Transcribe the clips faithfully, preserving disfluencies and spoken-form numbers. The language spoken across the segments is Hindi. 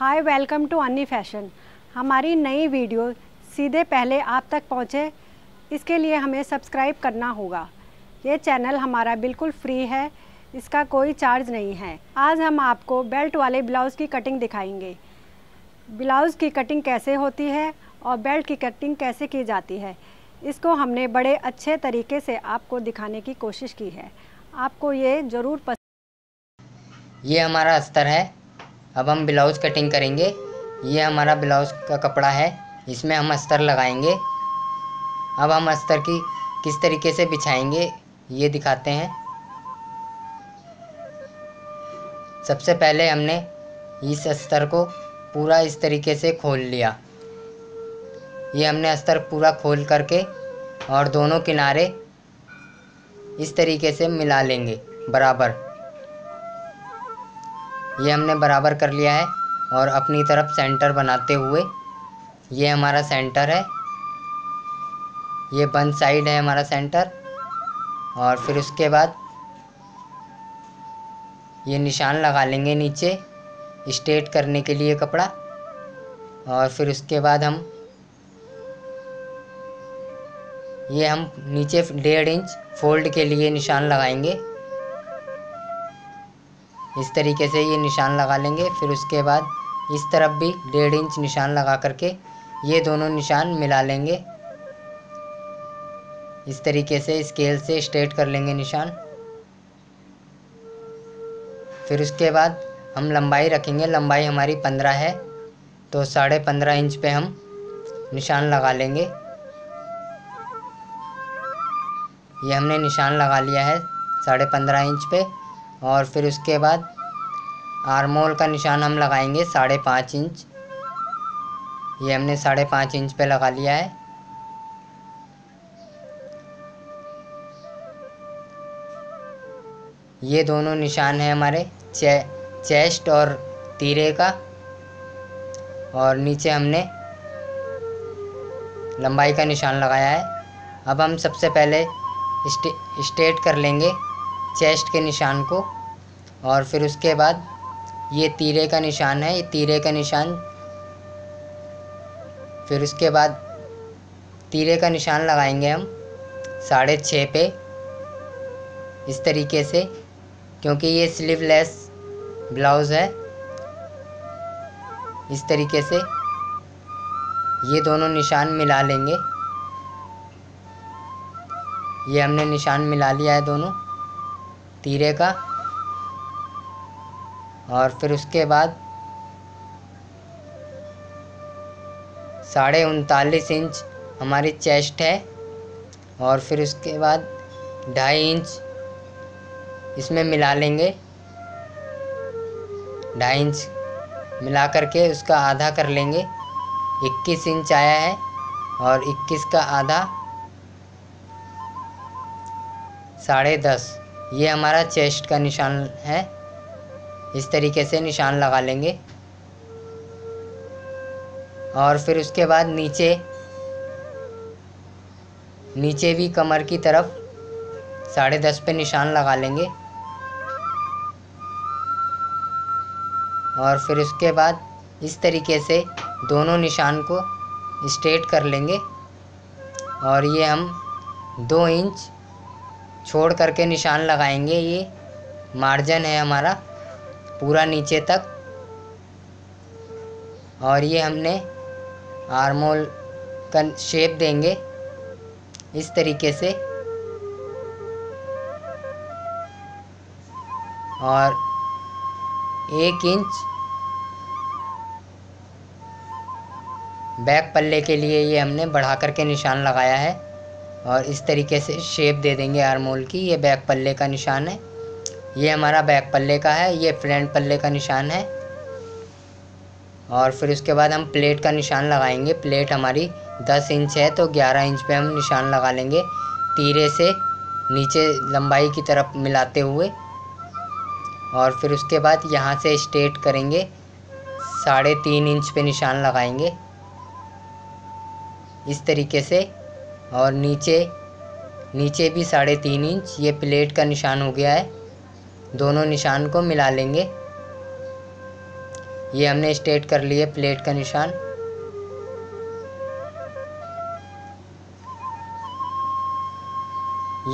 Hi, welcome to Anni fashion. हमारी नई वीडियो सीधे पहले आप तक पहुंचे, इसके लिए हमें सब्सक्राइब करना होगा। ये चैनल हमारा बिल्कुल फ्री है, इसका कोई चार्ज नहीं है। आज हम आपको बेल्ट वाले ब्लाउज़ की कटिंग दिखाएंगे। ब्लाउज़ की कटिंग कैसे होती है और बेल्ट की कटिंग कैसे की जाती है, इसको हमने बड़े अच्छे तरीके से आपको दिखाने की कोशिश की है। आपको ये ज़रूर पसंद। ये हमारा अस्तर है, अब हम ब्लाउज़ कटिंग करेंगे। ये हमारा ब्लाउज़ का कपड़ा है, इसमें हम अस्तर लगाएंगे। अब हम अस्तर की किस तरीके से बिछाएंगे ये दिखाते हैं। सबसे पहले हमने इस अस्तर को पूरा इस तरीके से खोल लिया। ये हमने अस्तर पूरा खोल करके और दोनों किनारे इस तरीके से मिला लेंगे बराबर। ये हमने बराबर कर लिया है और अपनी तरफ सेंटर बनाते हुए, ये हमारा सेंटर है, ये वन साइड है हमारा सेंटर। और फिर उसके बाद ये निशान लगा लेंगे नीचे स्ट्रेट करने के लिए कपड़ा। और फिर उसके बाद हम ये हम नीचे डेढ़ इंच फोल्ड के लिए निशान लगाएंगे। इस तरीके से ये निशान लगा लेंगे। फिर उसके बाद इस तरफ भी डेढ़ इंच निशान लगा करके ये दोनों निशान मिला लेंगे। इस तरीके से स्केल से स्ट्रेट कर लेंगे निशान। फिर उसके बाद हम लंबाई रखेंगे, लंबाई हमारी पंद्रह है तो साढ़े पंद्रह इंच पे हम निशान लगा लेंगे। ये हमने निशान लगा लिया है साढ़े पंद्रह इंच पे। और फिर उसके बाद आर्म होल का निशान हम लगाएंगे साढ़े पाँच इंच। ये हमने साढ़े पाँच इंच पे लगा लिया है। ये दोनों निशान है हमारे चे, चेस्ट और तीरे का। और नीचे हमने लंबाई का निशान लगाया है। अब हम सबसे पहले स्टे, स्ट्रेट कर लेंगे चेस्ट के निशान को। और फिर उसके बाद ये तीरे का निशान है, ये तीरे का निशान। फिर उसके बाद तीरे का निशान लगाएंगे हम साढ़े छः पे इस तरीके से, क्योंकि ये स्लीवलेस ब्लाउज़ है। इस तरीके से ये दोनों निशान मिला लेंगे। ये हमने निशान मिला लिया है दोनों तीरे का। और फिर उसके बाद साढ़े उनतालीस इंच हमारी चेस्ट है। और फिर उसके बाद ढाई इंच इसमें मिला लेंगे। ढाई इंच मिला करके उसका आधा कर लेंगे। इक्कीस इंच आया है और इक्कीस का आधा साढ़े दस। ये हमारा चेस्ट का निशान है। इस तरीके से निशान लगा लेंगे। और फिर उसके बाद नीचे नीचे भी कमर की तरफ साढ़े दस पे निशान लगा लेंगे। और फिर उसके बाद इस तरीके से दोनों निशान को स्ट्रेट कर लेंगे। और ये हम दो इंच छोड़ करके निशान लगाएंगे। ये मार्जिन है हमारा पूरा नीचे तक। और ये हमने आर्म होल का शेप देंगे इस तरीके से। और एक इंच बैक पल्ले के लिए ये हमने बढ़ा करके निशान लगाया है। और इस तरीके से शेप दे देंगे आर्म होल की। ये बैक पल्ले का निशान है, ये हमारा बैक पल्ले का है, ये फ्रंट पल्ले का निशान है। और फिर उसके बाद हम प्लेट का निशान लगाएंगे। प्लेट हमारी दस इंच है तो ग्यारह इंच पे हम निशान लगा लेंगे तीरे से नीचे लंबाई की तरफ मिलाते हुए। और फिर उसके बाद यहाँ से स्ट्रेट करेंगे, साढ़े तीन इंच पे निशान लगाएंगे इस तरीके से। और नीचे नीचे भी साढ़े तीन इंच ये प्लेट का निशान हो गया है। दोनों निशान को मिला लेंगे। ये हमने स्ट्रेट कर लिए प्लेट का निशान।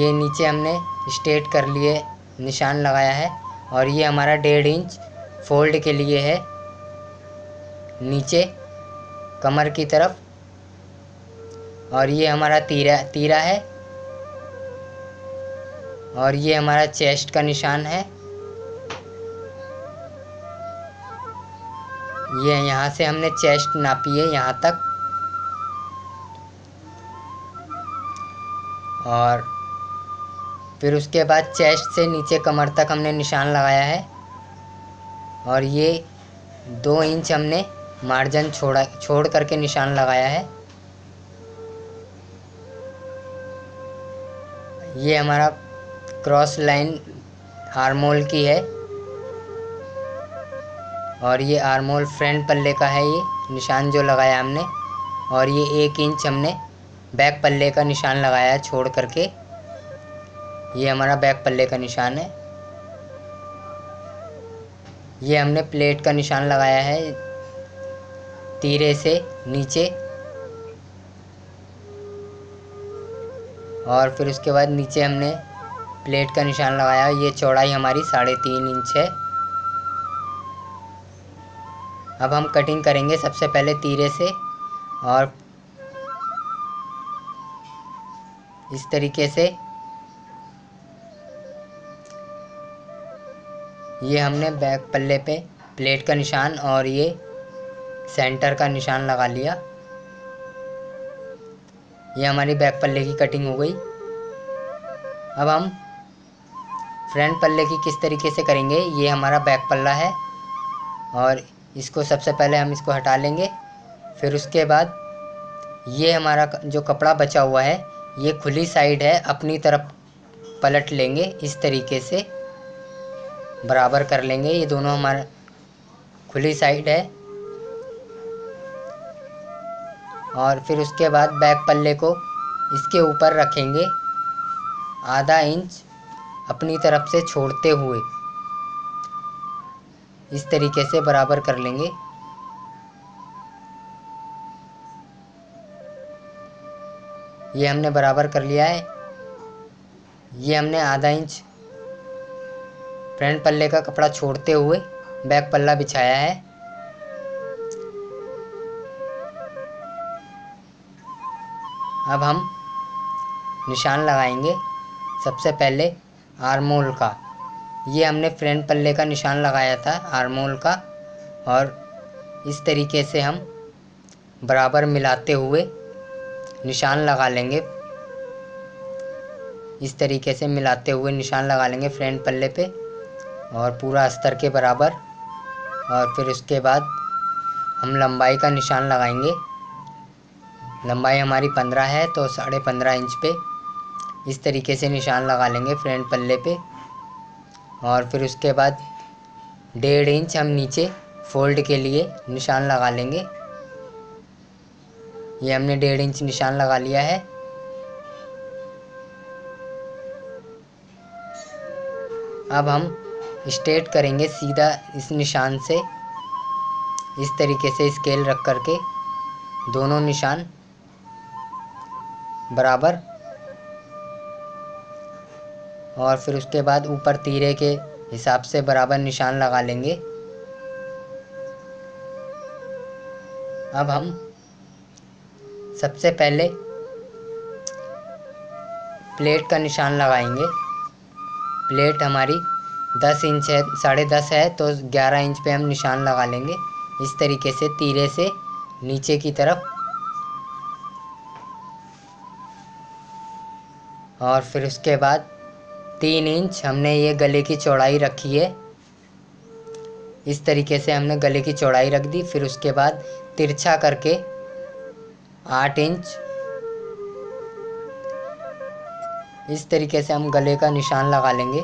ये नीचे हमने स्ट्रेट कर लिए निशान लगाया है और ये हमारा डेढ़ इंच फोल्ड के लिए है नीचे कमर की तरफ। और ये हमारा तीरा तीरा है और ये हमारा चेस्ट का निशान है। ये यहाँ से हमने चेस्ट नापी है यहाँ तक। और फिर उसके बाद चेस्ट से नीचे कमर तक हमने निशान लगाया है और ये दो इंच हमने मार्जिन छोड़ा छोड़ करके निशान लगाया है। ये हमारा क्रॉस लाइन आर्मोल की है और ये आर्मोल फ्रंट पल्ले का है ये निशान जो लगाया हमने। और ये एक इंच हमने बैक पल्ले का निशान लगाया है छोड़ करके। ये हमारा बैक पल्ले का निशान है। ये हमने प्लेट का निशान लगाया है तीरे से नीचे और फिर उसके बाद नीचे हमने प्लेट का निशान लगाया। ये चौड़ाई हमारी साढ़े तीन इंच है। अब हम कटिंग करेंगे सबसे पहले तीरे से और इस तरीके से। ये हमने बैक पल्ले पे प्लेट का निशान और ये सेंटर का निशान लगा लिया। ये हमारी बैक पल्ले की कटिंग हो गई। अब हम फ्रंट पल्ले की किस तरीके से करेंगे। ये हमारा बैक पल्ला है और इसको सबसे पहले हम इसको हटा लेंगे। फिर उसके बाद ये हमारा जो कपड़ा बचा हुआ है ये खुली साइड है अपनी तरफ पलट लेंगे इस तरीके से बराबर कर लेंगे। ये दोनों हमारा खुली साइड है। और फिर उसके बाद बैक पल्ले को इसके ऊपर रखेंगे आधा इंच अपनी तरफ से छोड़ते हुए इस तरीके से बराबर कर लेंगे। ये हमने बराबर कर लिया है। ये हमने आधा इंच फ्रंट पल्ले का कपड़ा छोड़ते हुए बैक पल्ला बिछाया है। अब हम निशान लगाएंगे सबसे पहले आर्मोल का। ये हमने फ्रंट पल्ले का निशान लगाया था आर्मोल का और इस तरीके से हम बराबर मिलाते हुए निशान लगा लेंगे। इस तरीके से मिलाते हुए निशान लगा लेंगे फ्रंट पल्ले पे और पूरा अस्तर के बराबर। और फिर उसके बाद हम लंबाई का निशान लगाएंगे। लंबाई हमारी पंद्रह है तो साढ़े पंद्रह इंच पे इस तरीके से निशान लगा लेंगे फ्रंट पल्ले पे। और फिर उसके बाद डेढ़ इंच हम नीचे फोल्ड के लिए निशान लगा लेंगे। ये हमने डेढ़ इंच निशान लगा लिया है। अब हम स्ट्रेट करेंगे सीधा इस निशान से इस तरीके से स्केल रख करके दोनों निशान बराबर। और फिर उसके बाद ऊपर तीरे के हिसाब से बराबर निशान लगा लेंगे। अब हम सबसे पहले प्लेट का निशान लगाएंगे। प्लेट हमारी दस इंच है साढ़े दस है तो ग्यारह इंच पे हम निशान लगा लेंगे इस तरीके से तीरे से नीचे की तरफ। और फिर उसके बाद तीन इंच हमने ये गले की चौड़ाई रखी है इस तरीके से हमने गले की चौड़ाई रख दी। फिर उसके बाद तिरछा करके आठ इंच इस तरीके से हम गले का निशान लगा लेंगे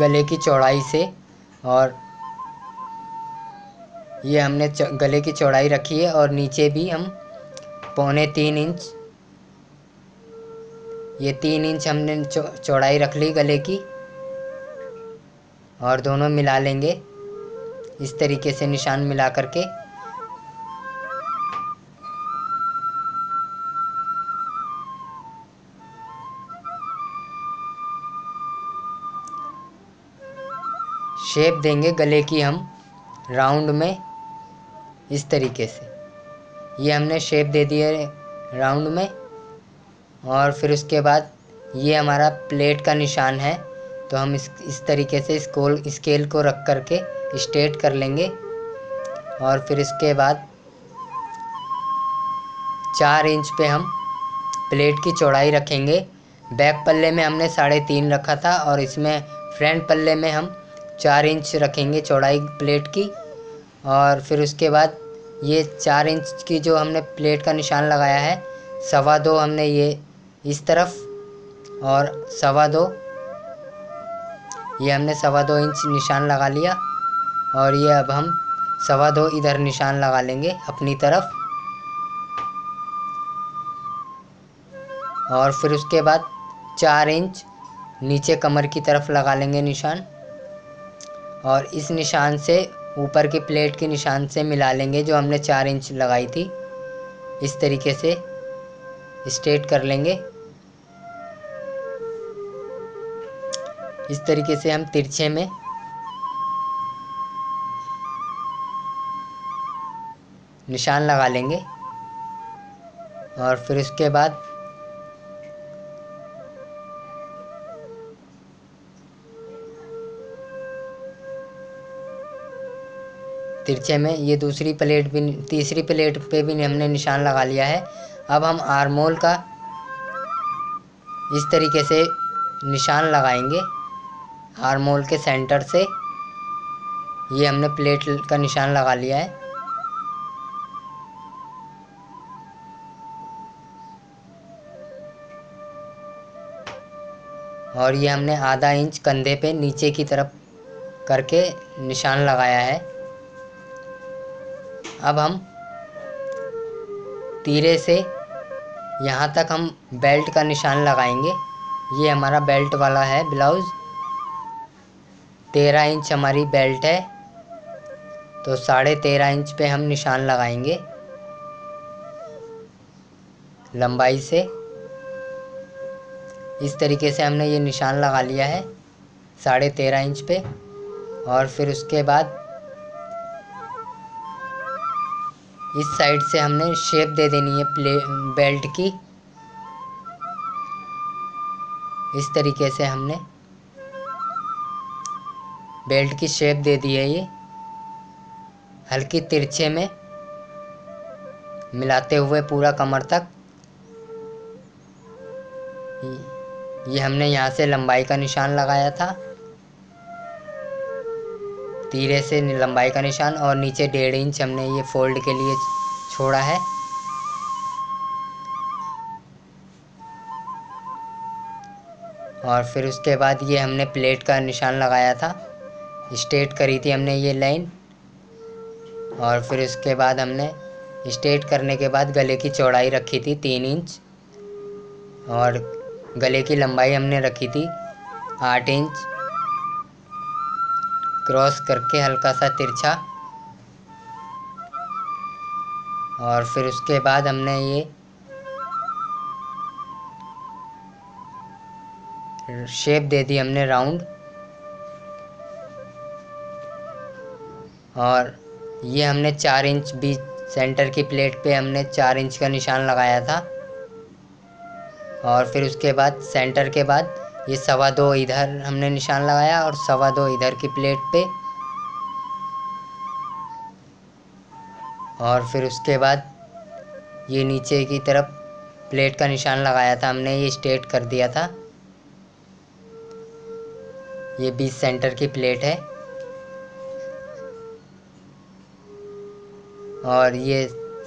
गले की चौड़ाई से। और ये हमने गले की चौड़ाई रखी है और नीचे भी हम पौने तीन इंच ये तीन इंच हमने चौड़ाई रख ली गले की और दोनों मिला लेंगे। इस तरीके से निशान मिला करके शेप देंगे गले की हम राउंड में। इस तरीके से ये हमने शेप दे दी है राउंड में। और फिर उसके बाद ये हमारा प्लेट का निशान है, तो हम इस इस तरीके से स्कोल स्केल को रख करके स्ट्रेट कर लेंगे। और फिर इसके बाद चार इंच पे हम प्लेट की चौड़ाई रखेंगे। बैक पल्ले में हमने साढ़े तीन रखा था और इसमें फ्रंट पल्ले में हम चार इंच रखेंगे चौड़ाई प्लेट की। और फिर उसके बाद ये चार इंच की जो हमने प्लेट का निशान लगाया है, सवा दो हमने ये इस तरफ और सवा दो, ये हमने सवा दो इंच निशान लगा लिया। और ये अब हम सवा दो इधर निशान लगा लेंगे अपनी तरफ। और फिर उसके बाद चार इंच नीचे कमर की तरफ लगा लेंगे निशान। और इस निशान से ऊपर की प्लेट के निशान से मिला लेंगे जो हमने चार इंच लगाई थी। इस तरीके से स्ट्रेट कर लेंगे। इस तरीके से हम तिरछे में निशान लगा लेंगे। और फिर उसके बाद तिरछे में ये दूसरी प्लेट भी तीसरी प्लेट पे भी हमने निशान लगा लिया है। अब हम आर्मोल का इस तरीके से निशान लगाएंगे। आर्मोल के सेंटर से ये हमने प्लेट का निशान लगा लिया है। और ये हमने आधा इंच कंधे पे नीचे की तरफ करके निशान लगाया है। अब हम तीरे से यहाँ तक हम बेल्ट का निशान लगाएंगे। ये हमारा बेल्ट वाला है ब्लाउज़। तेरह इंच हमारी बेल्ट है, तो साढ़े तेरह इंच पे हम निशान लगाएंगे लंबाई से। इस तरीके से हमने ये निशान लगा लिया है साढ़े तेरह इंच पे। और फिर उसके बाद इस साइड से हमने शेप दे देनी है प्ले बेल्ट की। इस तरीके से हमने बेल्ट की शेप दे दी है। ये हल्की तिरछे में मिलाते हुए पूरा कमर तक ये हमने यहाँ से लंबाई का निशान लगाया था, तीरे से लंबाई का निशान। और नीचे डेढ़ इंच हमने ये फोल्ड के लिए छोड़ा है। और फिर उसके बाद ये हमने प्लेट का निशान लगाया था, स्ट्रेट करी थी हमने ये लाइन। और फिर उसके बाद हमने स्ट्रेट करने के बाद गले की चौड़ाई रखी थी तीन इंच और गले की लंबाई हमने रखी थी आठ इंच। क्रॉस करके हल्का सा तिरछा। और फिर उसके बाद हमने ये शेप दे दी हमने राउंड। और ये हमने चार इंच बीच सेंटर की प्लेट पे हमने चार इंच का निशान लगाया था। और फिर उसके बाद सेंटर के बाद ये सवा दो इधर हमने निशान लगाया और सवा दो इधर की प्लेट पे। और फिर उसके बाद ये नीचे की तरफ प्लेट का निशान लगाया था हमने, ये स्ट्रेट कर दिया था। ये बीच सेंटर की प्लेट है। और ये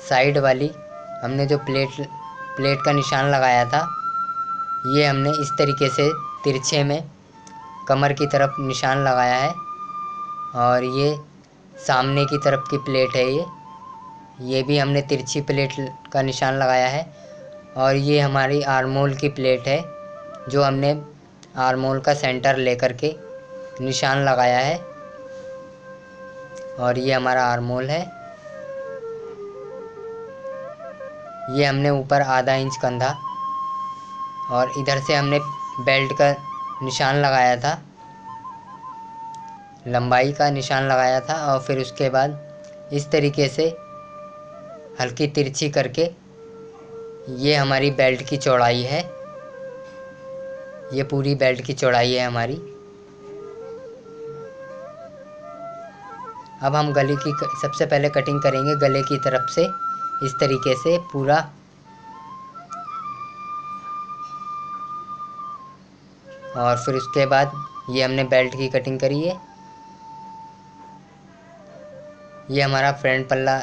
साइड वाली हमने जो प्लेट प्लेट का निशान लगाया था, ये हमने इस तरीके से तिरछे में कमर की तरफ निशान लगाया है। और ये सामने की तरफ की प्लेट है। ये ये भी हमने तिरछी प्लेट का निशान लगाया है। और ये हमारी आर्मोल की प्लेट है जो हमने आर्मोल का सेंटर लेकर के निशान लगाया है। और ये हमारा आर्म होल है। ये हमने ऊपर आधा इंच कंधा और इधर से हमने बेल्ट का निशान लगाया था, लंबाई का निशान लगाया था। और फिर उसके बाद इस तरीके से हल्की तिरछी करके ये हमारी बेल्ट की चौड़ाई है। ये पूरी बेल्ट की चौड़ाई है हमारी। अब हम गले की सबसे पहले कटिंग करेंगे गले की तरफ से, इस तरीके से पूरा और फिर उसके बाद ये हमने बेल्ट की कटिंग करी है। ये हमारा फ्रंट पल्ला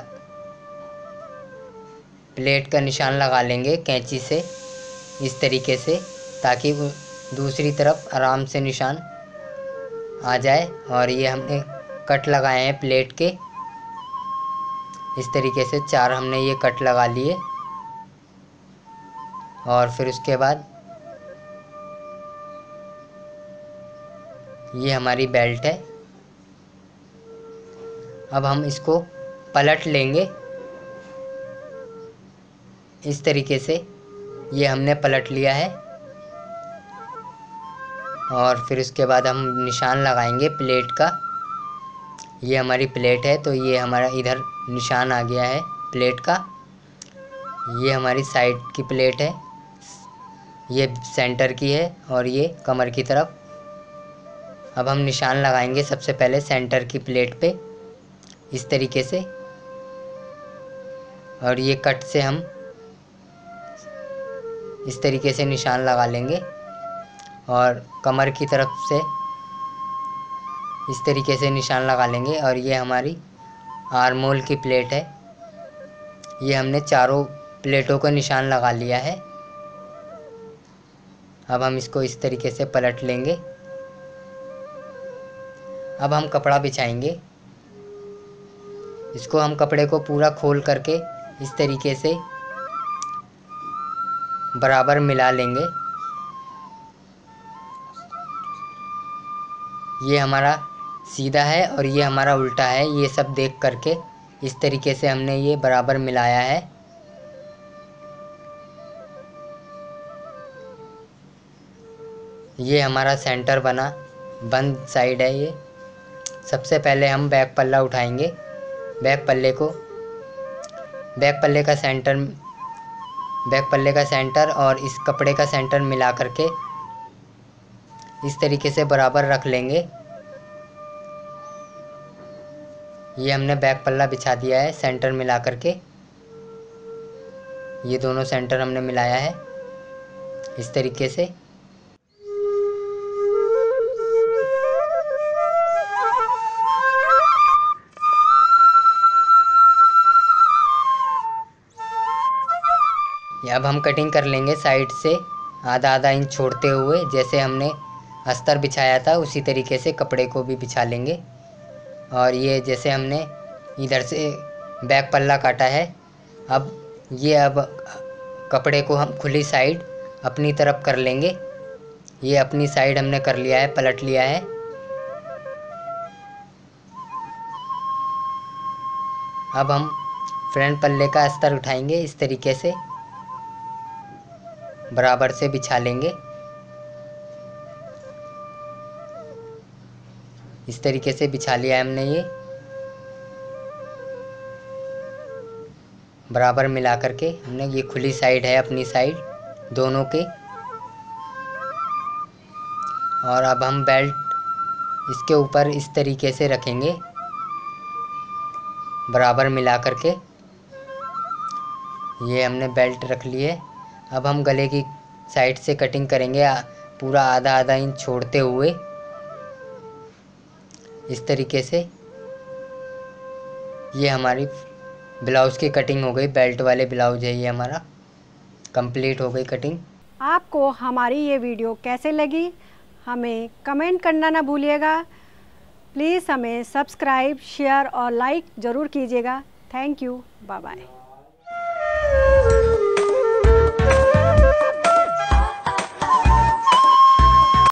प्लेट का निशान लगा लेंगे कैंची से इस तरीके से, ताकि दूसरी तरफ आराम से निशान आ जाए। और ये हमने कट लगाए हैं प्लेट के, इस तरीके से चार हमने ये कट लगा लिए। और फिर उसके बाद ये हमारी बेल्ट है। अब हम इसको पलट लेंगे इस तरीके से। ये हमने पलट लिया है और फिर उसके बाद हम निशान लगाएंगे प्लेट का। ये हमारी प्लेट है तो ये हमारा इधर निशान आ गया है प्लेट का। ये हमारी साइड की प्लेट है, ये सेंटर की है और ये कमर की तरफ। अब हम निशान लगाएंगे सबसे पहले सेंटर की प्लेट पे इस तरीके से। और ये कट से हम इस तरीके से निशान लगा लेंगे। और कमर की तरफ से इस तरीके से निशान लगा लेंगे। और ये हमारी आर्म होल की प्लेट है। ये हमने चारों प्लेटों का निशान लगा लिया है। अब हम इसको इस तरीके से पलट लेंगे। अब हम कपड़ा बिछाएंगे। इसको हम कपड़े को पूरा खोल करके इस तरीके से बराबर मिला लेंगे। ये हमारा सीधा है और ये हमारा उल्टा है। ये सब देख करके इस तरीके से हमने ये बराबर मिलाया है। ये हमारा सेंटर बना बंद साइड है। ये सबसे पहले हम बैक पल्ला उठाएंगे। बैक पल्ले को बैक पल्ले का सेंटर बैक पल्ले का सेंटर और इस कपड़े का सेंटर मिला करके इस तरीके से बराबर रख लेंगे। ये हमने बैक पल्ला बिछा दिया है सेंटर मिला करके। ये दोनों सेंटर हमने मिलाया है इस तरीके से। अब हम कटिंग कर लेंगे साइड से आधा आधा इंच छोड़ते हुए। जैसे हमने अस्तर बिछाया था उसी तरीके से कपड़े को भी बिछा लेंगे। और ये जैसे हमने इधर से बैक पल्ला काटा है, अब ये अब कपड़े को हम खुली साइड अपनी तरफ कर लेंगे। ये अपनी साइड हमने कर लिया है, पलट लिया है। अब हम फ्रंट पल्ले का अस्तर उठाएंगे इस तरीके से बराबर से बिछा लेंगे। इस तरीके से बिछा लिया है हमने, ये बराबर मिला करके हमने। ये खुली साइड है अपनी साइड दोनों के। और अब हम बेल्ट इसके ऊपर इस तरीके से रखेंगे बराबर मिला करके। ये हमने बेल्ट रख ली है। अब हम गले की साइड से कटिंग करेंगे पूरा आधा आधा इंच छोड़ते हुए इस तरीके से। ये हमारी ब्लाउज़ की कटिंग हो गई, बेल्ट वाले ब्लाउज है ये हमारा, कंप्लीट हो गई कटिंग। आपको हमारी ये वीडियो कैसे लगी हमें कमेंट करना ना भूलिएगा। प्लीज़ हमें सब्सक्राइब, शेयर और लाइक ज़रूर कीजिएगा। Thank you, bye bye.